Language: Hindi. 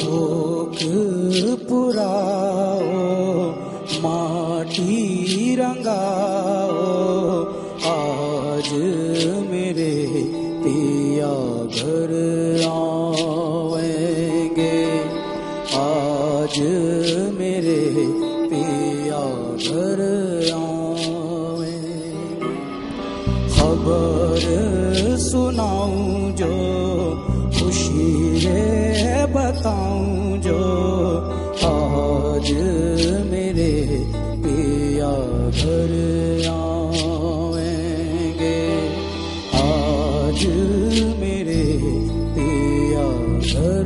ঝোঁক পুরাও, মাটি রঙাও, আজ মেরে पिया घर आएंगे, आज मेरे पिया घर आएंगे। खबर सुनाऊं जो, खुशी रे बताऊं जो, आज मेरे पिया घर आएंगे, आज मेरे पिया घर।